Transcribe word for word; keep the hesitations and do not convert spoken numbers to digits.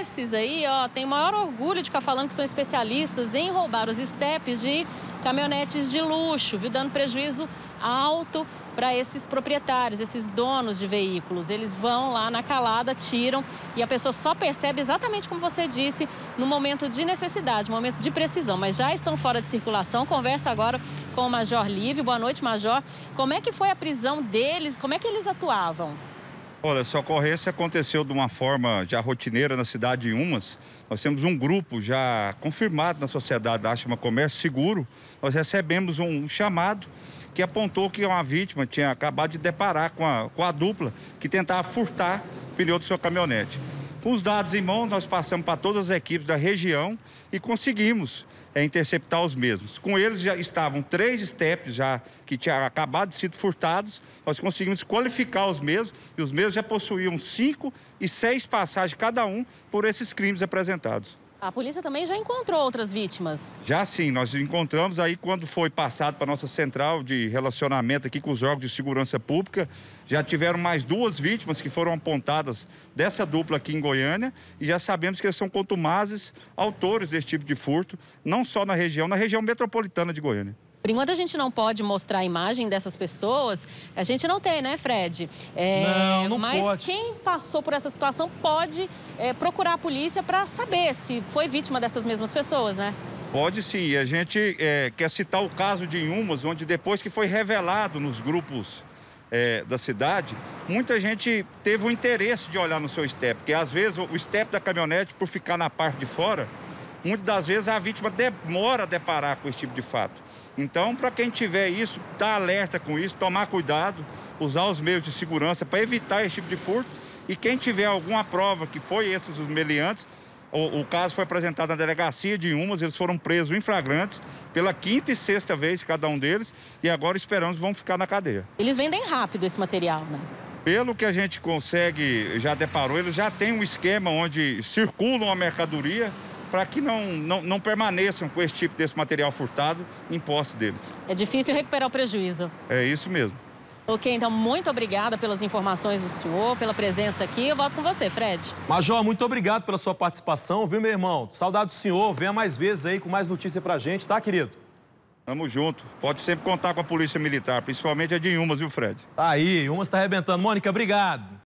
Esses aí, ó, tem maior orgulho de ficar falando que são especialistas em roubar os estepes de caminhonetes de luxo, viu? Dando prejuízo alto para esses proprietários, esses donos de veículos. Eles vão lá na calada, tiram e a pessoa só percebe exatamente como você disse, no momento de necessidade, no momento de precisão. Mas já estão fora de circulação. Converso agora com o Major Livre. Boa noite, Major. Como é que foi a prisão deles? Como é que eles atuavam? Olha, essa ocorrência aconteceu de uma forma já rotineira na cidade de Umas. Nós temos um grupo já confirmado na sociedade da Achama Comércio Seguro. Nós recebemos um chamado que apontou que uma vítima tinha acabado de deparar com a, com a dupla que tentava furtar o pneu do seu caminhonete. Com os dados em mãos, nós passamos para todas as equipes da região e conseguimos é, interceptar os mesmos. Com eles já estavam três estepes já que tinham acabado de ser furtados, nós conseguimos qualificar os mesmos e os mesmos já possuíam cinco e seis passagens cada um por esses crimes apresentados. A polícia também já encontrou outras vítimas? Já sim, nós encontramos aí quando foi passado para a nossa central de relacionamento aqui com os órgãos de segurança pública, já tiveram mais duas vítimas que foram apontadas dessa dupla aqui em Goiânia e já sabemos que eles são contumazes, autores desse tipo de furto, não só na região, na região metropolitana de Goiânia. Por enquanto a gente não pode mostrar a imagem dessas pessoas, a gente não tem, né, Fred? É, não, não mas pode. Quem passou por essa situação pode é, procurar a polícia para saber se foi vítima dessas mesmas pessoas, né? Pode sim. A gente é, quer citar o caso de Inhumas, onde depois que foi revelado nos grupos é, da cidade, muita gente teve o interesse de olhar no seu estepe, porque às vezes o estepe da caminhonete, por ficar na parte de fora, muitas das vezes a vítima demora a deparar com esse tipo de fato. Então, para quem tiver isso, estar alerta com isso, tomar cuidado, usar os meios de segurança para evitar esse tipo de furto. E quem tiver alguma prova que foi esses os meliantes, o, o caso foi apresentado na delegacia de Umas, eles foram presos em flagrantes pela quinta e sexta vez cada um deles e agora esperamos vão ficar na cadeia. Eles vendem rápido esse material, né? Pelo que a gente consegue, já deparou, eles já têm um esquema onde circulam a mercadoria para que não, não, não permaneçam com esse tipo desse material furtado em posse deles. É difícil recuperar o prejuízo. É isso mesmo. Ok, então muito obrigada pelas informações do senhor, pela presença aqui. Eu volto com você, Fred. Major, muito obrigado pela sua participação, viu, meu irmão? Saudade do senhor, venha mais vezes aí com mais notícia pra gente, tá, querido? Tamo junto. Pode sempre contar com a polícia militar, principalmente a de Inhumas, viu, Fred? Tá aí, Inhumas tá arrebentando. Mônica, obrigado.